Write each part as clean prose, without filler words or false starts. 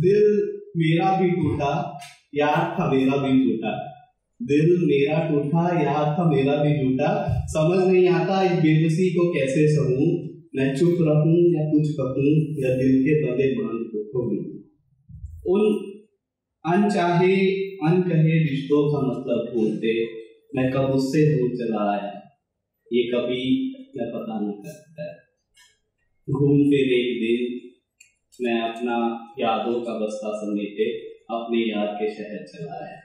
दिल मेरा भी टूटा याद था मेरा भी टूटा, दिल मेरा टूटा याद था मेरा भी टूटा। समझ नहीं आता इस बेबसी को कैसे सहूं, मैं चुप रहूं या कुछ कहूं या दिल के बंधे बांध को खोलूं। उन अनचाहे अनकहे रिश्तों का मतलब बोलते मैं कब उससे दूर चला आया, ये कभी मैं पता नहीं करता। घूम फिर एक दिन मैं अपना यादों का बस्ता समेटे अपने याद के शहर चला है।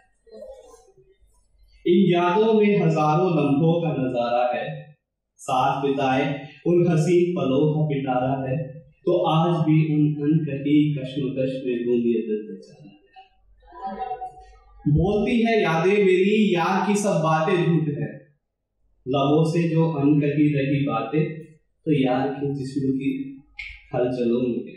इन यादों में हजारों लम्हों का नजारा है, साथ बिताए उन हसीन पलों का पिटारा है, तो आज भी उन अनकही कश्मकश में घूमिए दिल बेचारा है। बोलती है यादें मेरी याद की सब बातें झूठ है, लबों से जो अनकही रही बातें तो यार के जिस्म की हलचलों में।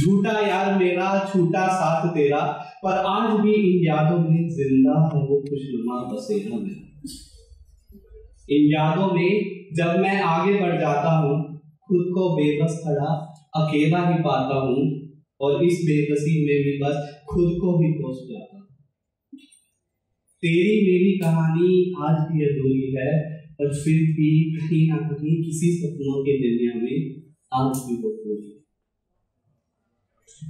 झूठा यार मेरा छूटा साथ तेरा, पर आज भी इन यादों में जिंदा है वो खुशनुमा बसेरा मेरा। इन यादों में जब मैं आगे बढ़ जाता हूँ खुद को बेबस खड़ा अकेला ही पाता हूँ, और इस बेबसी में भी बस खुद को भी कोस जाता हूँ। तेरी मेरी कहानी आज भी अधूरी है, पर फिर भी कहीं ना कहीं किसी सपनों की दुनिया में आज भी वो पूरी है।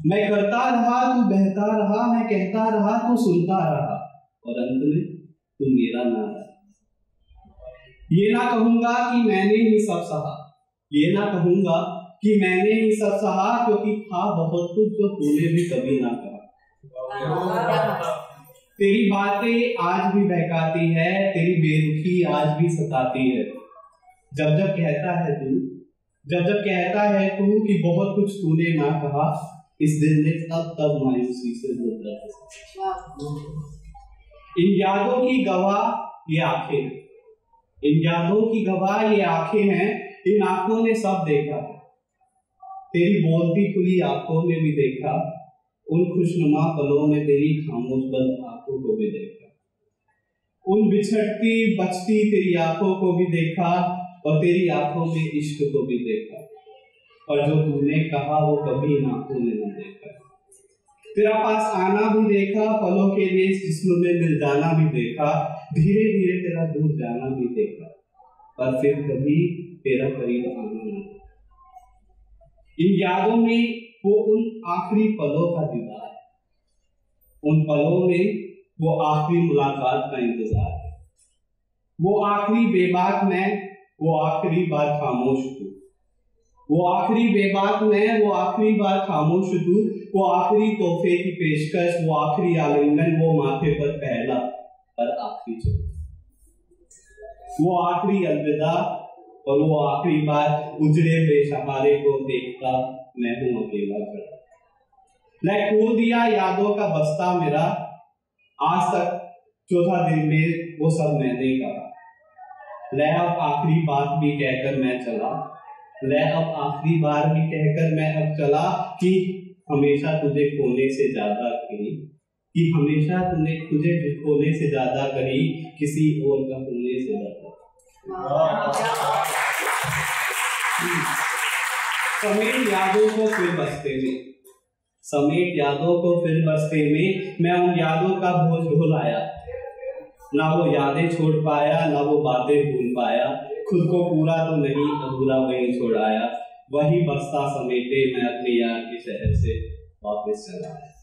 मैं करता रहा तू बहता रहा, मैं कहता रहा तू सुनता रहा, और अंत में तू मेरा ना रहा। ये ना कहूंगा कि मैंने ही सब सहा, ये ना कहूंगा कि मैंने ही सब सहा, क्योंकि था बहुत कुछ जो तूने भी कभी ना कहा। तेरी बातें आज भी बहकाती है, तेरी बेरुखी आज भी सताती है। जब जब कहता है तू कि बहुत कुछ तूने ना कहा, इस दिल ने तब मायूसी से बोलता है। इन यादों की गवाह ये आंखें हैं, इन यादों की गवाह ये आंखें हैं, इन आंखों ने सब देखा है। तेरी बोलती खुली आंखों में भी देखा, उन खुशनुमा पलों में तेरी खामोश बंद आंखों को भी देखा, उन बिछड़ती बचती तेरी आंखों को भी देखा, और तेरी आंखों में इश्क को भी देखा, और जो तूने कहा वो कभी इन आंखों में न देखा। तेरा पास आना भी देखा, पलों के लिए इस जिस्म में मिल जाना भी देखा, धीरे धीरे तेरा दूर जाना भी देखा, पर फिर कभी तेरा करीब आना न देखा। इन यादों में वो उन आखिरी पलों का दीदार है, उन पलों में वो आखिरी मुलाकात का इंतजार है, वो आखिरी बेबाक में वो आखिरी बार खामोश तू, वो आखिरी बेबाक में वो आखिरी बार खामोश तू, वो आखिरी तोहफे की पेशकश, वो आखिरी आलिंगन, वो माथे पर पहला और आखिरी चोट, वो आखिरी अलविदा, और वो आखिरी बार उजड़े बेसहारे को देखता मैं हूँ अकेला खड़ा। मैं खोल दिया यादों का बस्ता मेरा, आज तक चौथा दिन में वो सब मैंने कहा। ले अब आखिरी बात भी कहकर मैं चला, ले अब आखिरी बार भी कहकर मैं अब चला, कि हमेशा तुझे खोने से ज्यादा कहीं, कि हमेशा तुझे खोने से ज्यादा कहीं किसी और का खोने से ज्यादा। समेट यादों को फिर बस्ते में, समेट यादों को फिर बस्ते में, मैं उन यादों का बोझ ढो लाया। ना वो यादें छोड़ पाया, ना वो बातें भूल पाया, खुद को पूरा तो नहीं अधूरा वहीं छोड़ाया। वही बस्ता समेटे मैं अपने यार के शहर से वापस चला आया।